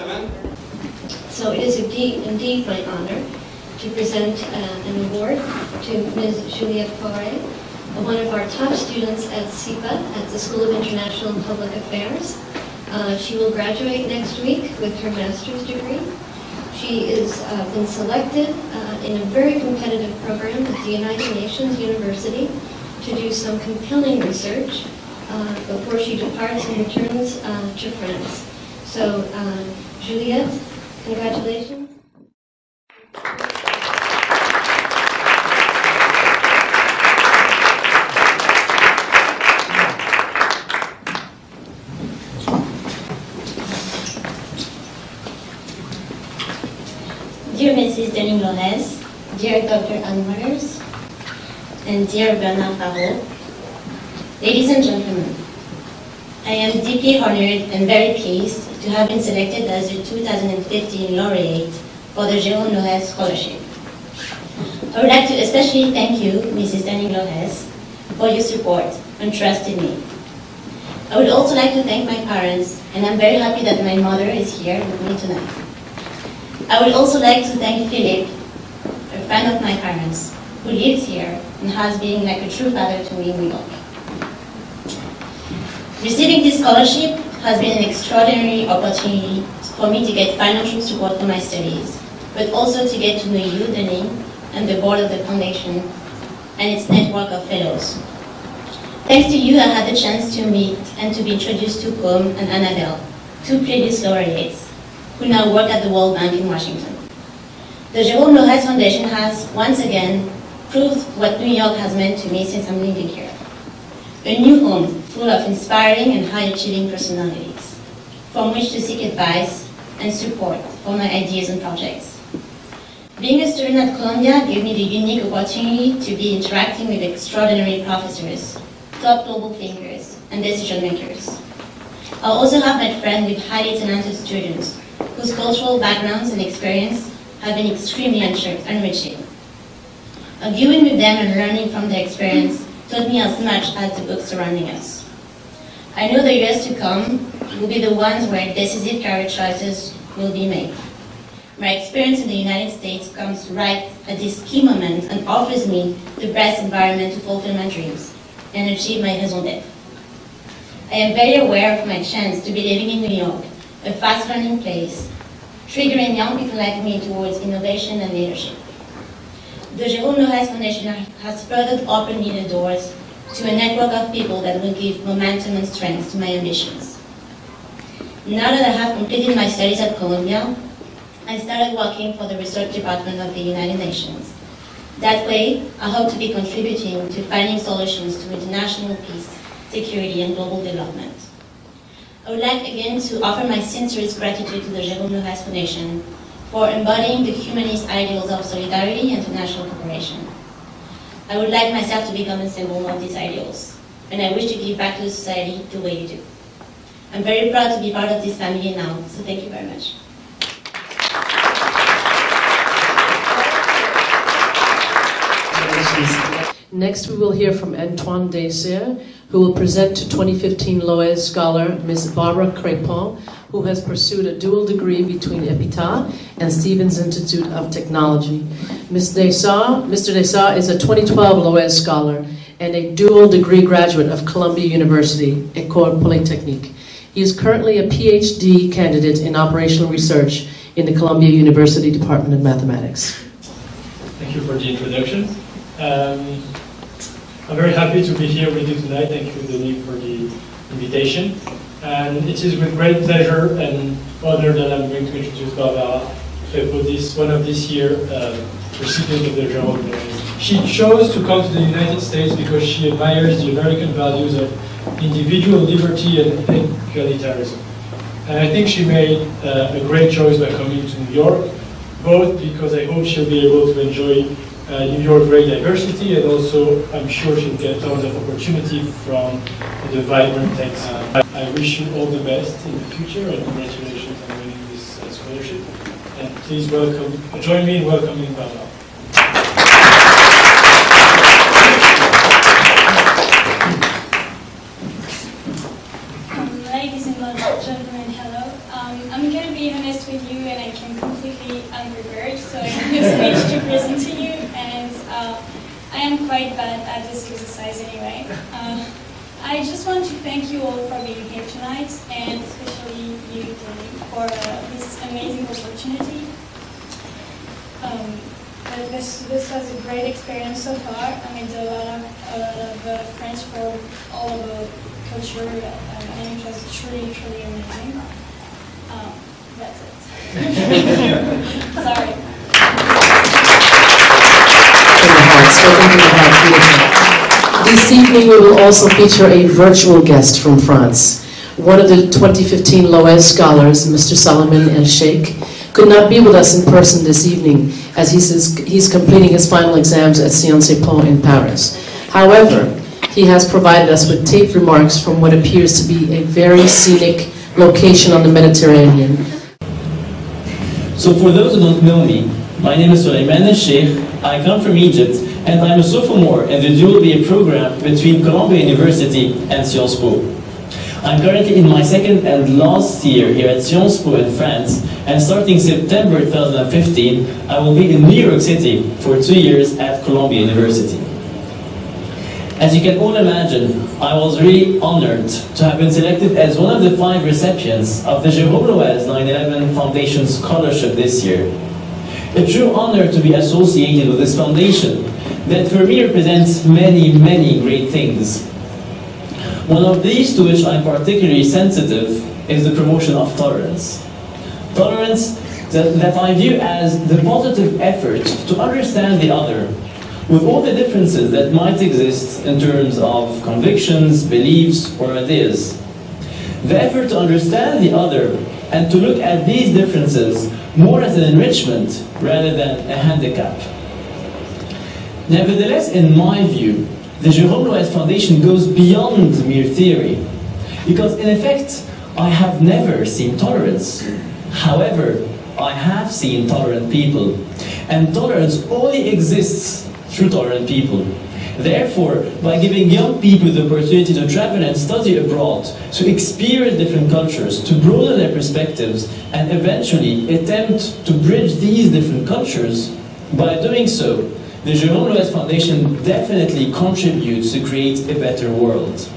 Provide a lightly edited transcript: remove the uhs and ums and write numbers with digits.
gentlemen. So it is indeed my honor to present an award to Ms. Juliette Poiret, one of our top students at SIPA, at the School of International and Public Affairs. She will graduate next week with her master's degree. She has been selected in a very competitive program at the United Nations University to do some compelling research before she departs and returns to France. So, Juliette, congratulations. Dear Mrs. Danny Lohez, dear Dr. Anders, and dear Bernard Favre, ladies and gentlemen, I am deeply honored and very pleased to have been selected as the 2015 laureate for the Jérôme Lohez Scholarship. I would like to especially thank you, Mrs. Danny Lohez, for your support and trust in me. I would also like to thank my parents, and I'm very happy that my mother is here with me tonight. I would also like to thank Philippe, a friend of my parents, who lives here and has been like a true father to me in New York. Receiving this scholarship has been an extraordinary opportunity for me to get financial support for my studies, but also to get to know you, Denis, and the board of the foundation and its network of fellows. Thanks to you, I had the chance to meet and to be introduced to Combe and Annabelle, two previous laureates, who now work at the World Bank in Washington. The Jérôme Lohez Foundation has, once again, proved what New York has meant to me since I'm living here. A new home full of inspiring and high-achieving personalities, from which to seek advice and support for my ideas and projects. Being a student at Columbia gave me the unique opportunity to be interacting with extraordinary professors, top global thinkers, and decision makers. I also have met friends with highly talented students whose cultural backgrounds and experience have been extremely enriching. Arguing with them and learning from their experience taught me as much as the books surrounding us. I know the years to come will be the ones where decisive career choices will be made. My experience in the United States comes right at this key moment and offers me the best environment to fulfill my dreams and achieve my raison d'être. I am very aware of my chance to be living in New York, a fast-learning place, triggering young people like me towards innovation and leadership. The Jérôme Lohez Foundation has further opened me the doors to a network of people that will give momentum and strength to my ambitions. Now that I have completed my studies at Columbia, I started working for the Research Department of the United Nations. That way, I hope to be contributing to finding solutions to international peace, security, and global development. I would like again to offer my sincerest gratitude to the Jérôme Lohez Foundation for embodying the humanist ideals of solidarity and international cooperation. I would like myself to become a symbol of these ideals, and I wish to give back to the society the way you do. I'm very proud to be part of this family now, so thank you very much. Next, we will hear from Antoine Deserre, who will present to 2015 Lohez Scholar Ms. Barbara Crepon, who has pursued a dual degree between EPITA and Stevens Institute of Technology. Mr. Desa is a 2012 Lohez Scholar and a dual degree graduate of Columbia University, Ecole Polytechnique. He is currently a PhD candidate in operational research in the Columbia University Department of Mathematics. Thank you for the introduction. I'm very happy to be here with you tonight. Thank you, Denis, for the invitation. And it is with great pleasure and honor that I'm going to introduce Barbara Crepon, one of this year's recipient of the Jérôme Lohez. She chose to come to the United States because she admires the American values of individual liberty and egalitarianism. And I think she made a great choice by coming to New York, both because I hope she'll be able to enjoy New York's great diversity, and also I'm sure she'll get tons of opportunity from the vibrant tech scene. I wish you all the best in the future, and congratulations on winning this scholarship. And please welcome, join me in welcoming Barbara. Ladies and gentlemen, hello. I'm going to be honest with you, and I can completely unrevert, so I'm going to switch to presenting you, and I am quite bad at this exercise anyway. I just want to thank you all for being here tonight, and especially you, Danny, for this amazing opportunity. This was a great experience so far. I made a lot of friends for all of the culture, and it was truly, truly amazing. That's it. Sorry. Welcome to the heart. This evening we will also feature a virtual guest from France. One of the 2015 Lohez scholars, Mr. Salomon El Sheikh, could not be with us in person this evening, as he's completing his final exams at Sciences Po in Paris. However, he has provided us with taped remarks from what appears to be a very scenic location on the Mediterranean. So for those who don't know me, my name is Salomon El Sheikh. I come from Egypt, and I'm a sophomore in the dual BA program between Columbia University and Sciences Po. I'm currently in my second and last year here at Sciences Po in France, and starting September 2015, I will be in New York City for 2 years at Columbia University. As you can all imagine, I was really honored to have been selected as one of the 5 recipients of the Jérôme Lohez 9-11 Foundation Scholarship this year. A true honor to be associated with this foundation that for me represents many, many great things. One of these to which I'm particularly sensitive is the promotion of tolerance. Tolerance that I view as the positive effort to understand the other, with all the differences that might exist in terms of convictions, beliefs, or ideas. The effort to understand the other and to look at these differences more as an enrichment rather than a handicap. Nevertheless, in my view, the Jérôme Lohez Foundation goes beyond mere theory, because in effect, I have never seen tolerance. However, I have seen tolerant people, and tolerance only exists through tolerant people. Therefore, by giving young people the opportunity to travel and study abroad, to experience different cultures, to broaden their perspectives, and eventually attempt to bridge these different cultures, by doing so, the Jérôme Lohez Foundation definitely contributes to create a better world.